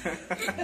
哎呀！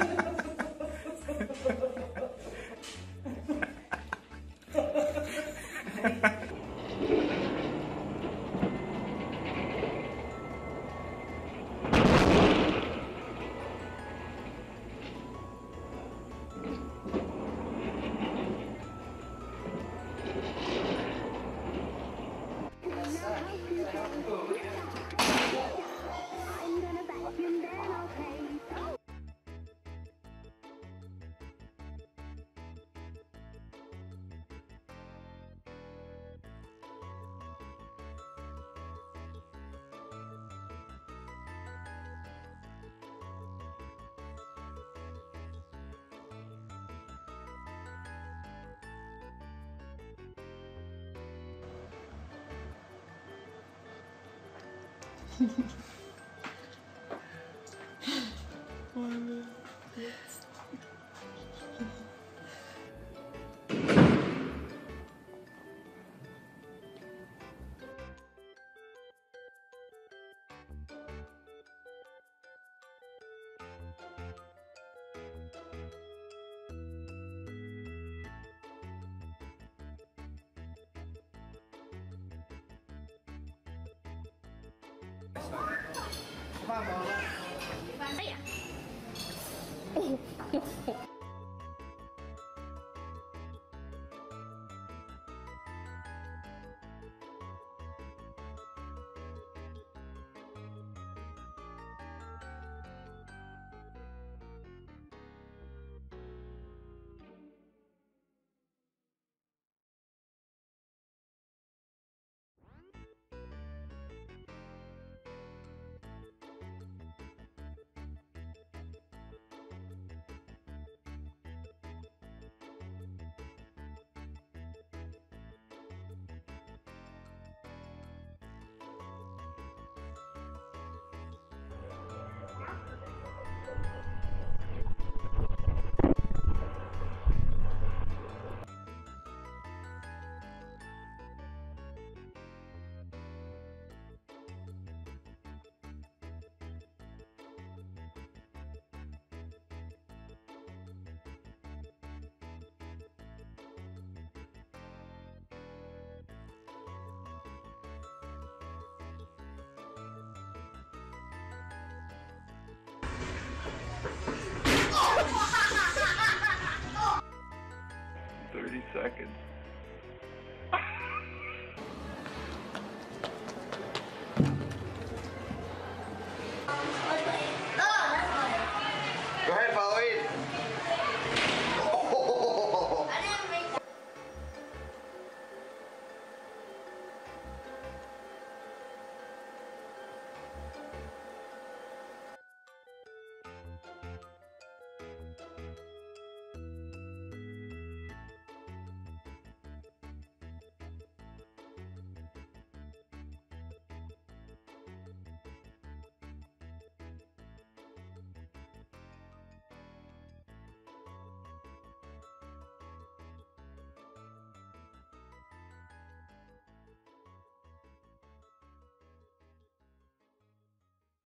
seconds.